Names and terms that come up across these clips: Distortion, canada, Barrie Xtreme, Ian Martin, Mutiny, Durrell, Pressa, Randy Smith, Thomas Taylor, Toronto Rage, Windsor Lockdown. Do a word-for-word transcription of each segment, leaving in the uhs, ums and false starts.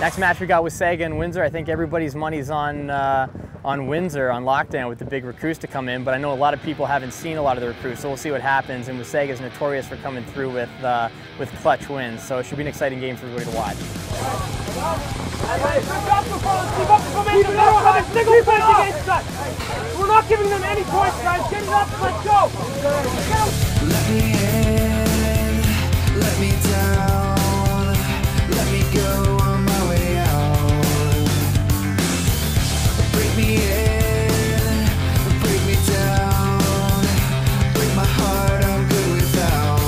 Next match we got was Saga and Windsor. I think everybody's money's on uh, on Windsor on Lockdown with the big recruits to come in, but I know a lot of people haven't seen a lot of the recruits, so we'll see what happens. And Wasaga's notorious for coming through with uh, with clutch wins, so it should be an exciting game for everybody to watch. We're not giving them any points, guys. Get it up, let's go. Let me in, let me down, let me go. Bring me in, bring me down, break my heart, I'm good without.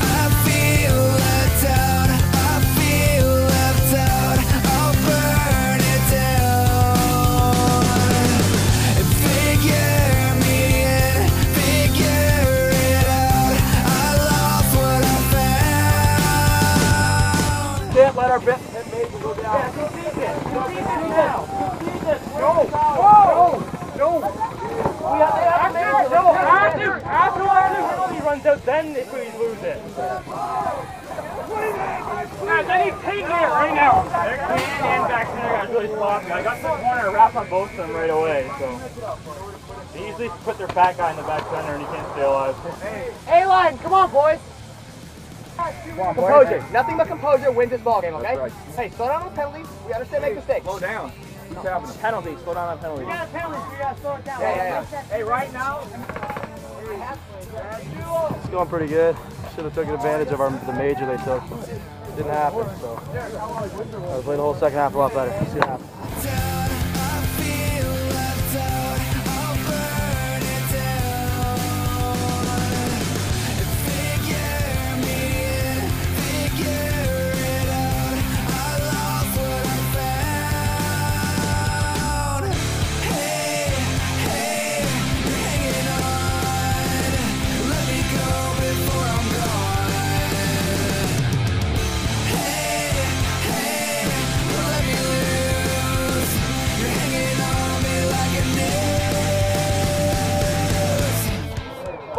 I feel left out, I feel left out, I'll burn it down. And figure me in, figure it out, I lost what I found. Can't let our best head major go down. So then if we lose it. Guys, I need paint here right now. Their can and back center got really sloppy. I got to the corner and wrapped on both of them right away. So they usually put their fat guy in the back center and he can't stay alive. A-line, come on, boys. Come on, composure. Boy, nothing but composure wins this ballgame, okay? Right. Hey, slow down on penalties. We understand hey, make mistakes. Slow down. No. Penalties, slow down on penalties. We got a penalty, so we got to slow it down. Yeah, yeah, yeah. Hey, right now, it's going pretty good. Should have taken advantage of our, the major they took. It didn't happen, so I was playing the whole second half a lot better. See what happens.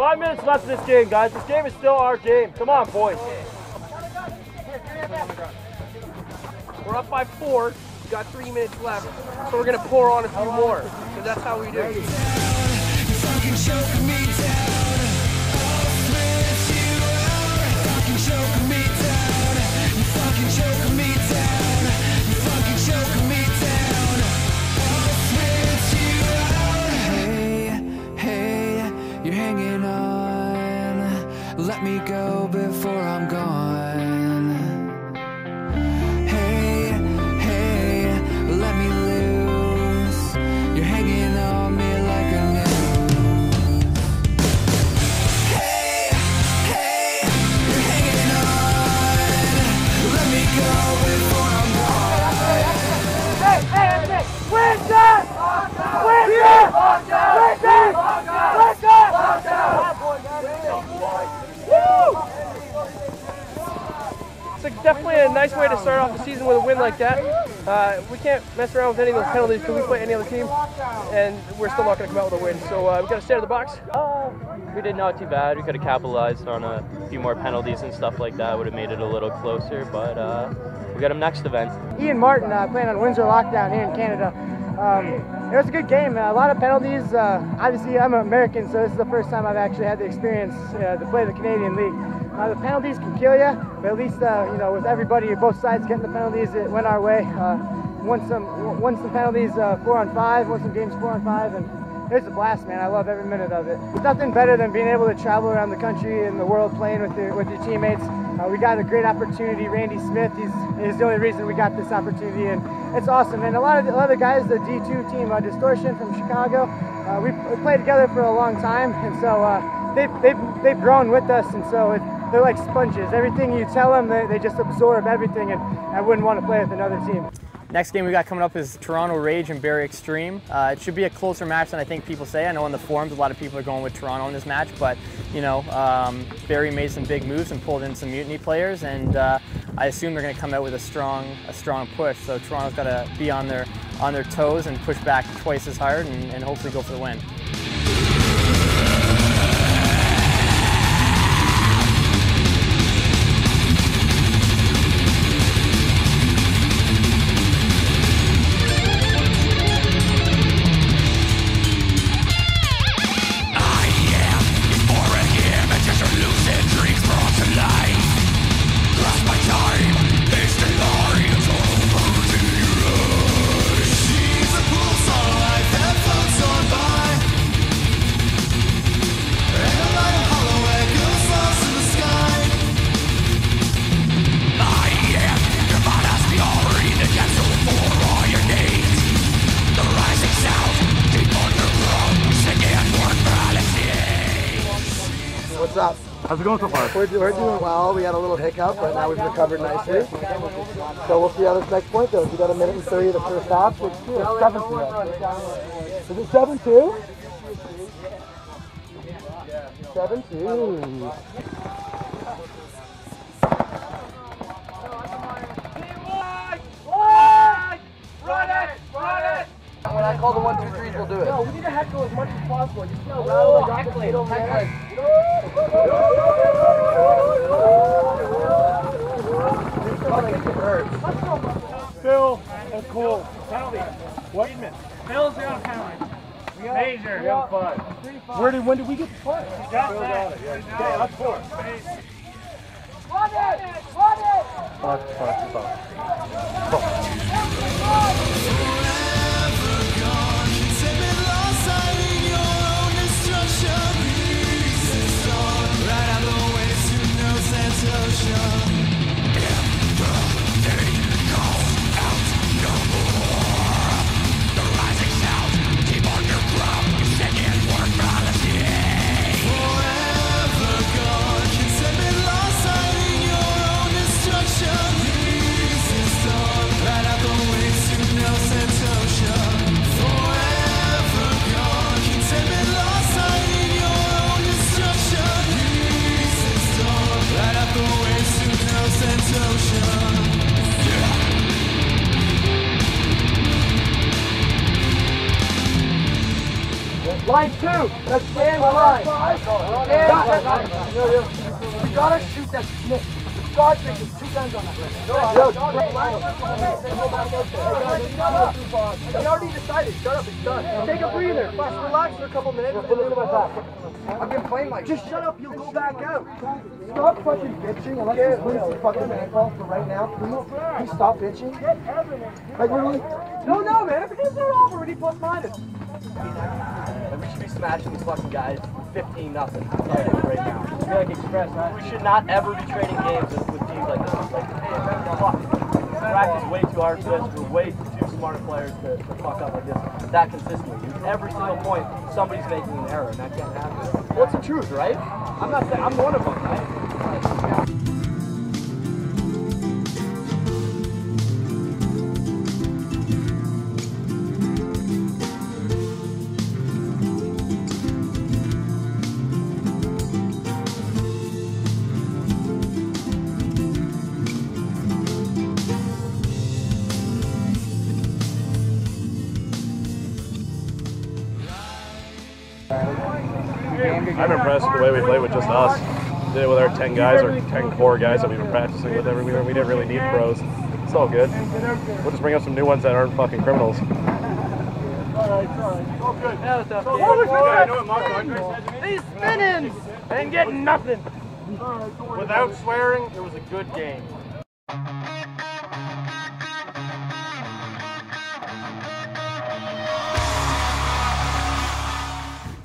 Five minutes left in this game, guys. This game is still our game. Come on, boys. We're up by four. We've got three minutes left. So we're going to pour on a few more. Because that's how we do it. Hanging on, let me go before I'm gone. Hey, hey, let me loose. You're hanging on me like a noose. Hey, hey, you're hanging on, let me go before I'm gone. Hey, hey, hey, Windsor! Windsor! Windsor! Windsor! Windsor! It's definitely a nice way to start off the season with a win like that. Uh, we can't mess around with any of those penalties because we play any other team, and we're still not going to come out with a win. So uh, we've got to stay out of the box. Uh, we did not too bad. We could have capitalized on a few more penalties and stuff like that. Would have made it a little closer, but uh, we got them next event. Ian Martin uh, playing on Windsor Lockdown here in Canada. Um, it was a good game. Uh, a lot of penalties. Uh, obviously, I'm an American, so this is the first time I've actually had the experience uh, to play the Canadian League. Uh, the penalties can kill you, but at least uh, you know, with everybody, both sides getting the penalties, it went our way. Uh, won some, won some penalties, uh, four on five, won some games four on five, and it's a blast, man. I love every minute of it. There's nothing better than being able to travel around the country and the world playing with your with your teammates. Uh, we got a great opportunity. Randy Smith, he's is the only reason we got this opportunity, and it's awesome. And a lot of the other guys, the D two team, uh, Distortion from Chicago, uh, we, we played together for a long time, and so uh, they've they've they've grown with us, and so it. They're like sponges. Everything you tell them, they, they just absorb everything, and I wouldn't want to play with another team. Next game we got coming up is Toronto Rage and Barrie Xtreme. Uh, it should be a closer match than I think people say. I know in the forums a lot of people are going with Toronto in this match, but you know, um, Barrie made some big moves and pulled in some Mutiny players, and uh, I assume they're going to come out with a strong, a strong push. So Toronto's got to be on their on their toes and push back twice as hard and, and hopefully go for the win. What's up? How's it going so far? We're, we're doing well. We had a little hiccup, but now we've recovered nicely. So we'll see how this next point goes. We got a minute and thirty of the first half. So it's seven two. Is it seven two? seven two. When I call the one, two, threes, we'll do it. No, we need to heckle as much as possible. Just go rattle the heckle. Heckle. Heckle. Phil and Cole. Penalty. What? Phil's got a penalty. Major. We got five. Where did, when did we get the five? We got that. Okay, that's four. Run it! Run it! Fuck, fuck, fuck. Fuck. Line two, let's stand line. We gotta shoot that Smith. The guard pick is two guns on that. We already decided. Shut up, it's done. Take a breather. Relax for a couple minutes. I've been playing like just shut up, you'll go back out. Stop fucking bitching and let's win this fucking handball for right now, please. Please stop bitching. Like we're really... No, no, man. Because they're all already plus minus. We should be smashing these fucking guys fifteen nothing right now. We, like express, huh? We should not ever be trading games with, with teams like this. Like, hey, fuck. We practice way too hard for this. We're way too smart players to, to fuck up like this that consistently. Every single point, somebody's making an error, and that can't happen. What's the truth, right? I'm not saying I'm one of them, right? I'm impressed with the way we played with just us. We did it with our ten guys or ten core guys that we've been practicing with every year. We didn't really need pros. It's all good. We'll just bring up some new ones that aren't fucking criminals. All good. These spin-ins! They didn't get nothing. Without swearing, it was a good game.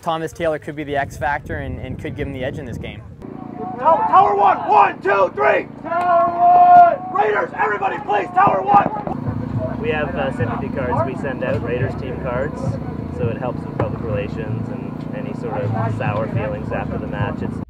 Thomas Taylor could be the X factor and, and could give him the edge in this game. Tower, tower one, one, two, three! Tower one! Raiders, everybody please, tower one! We have uh, sympathy cards we send out, Raiders team cards, so it helps with public relations and any sort of sour feelings after the match. It's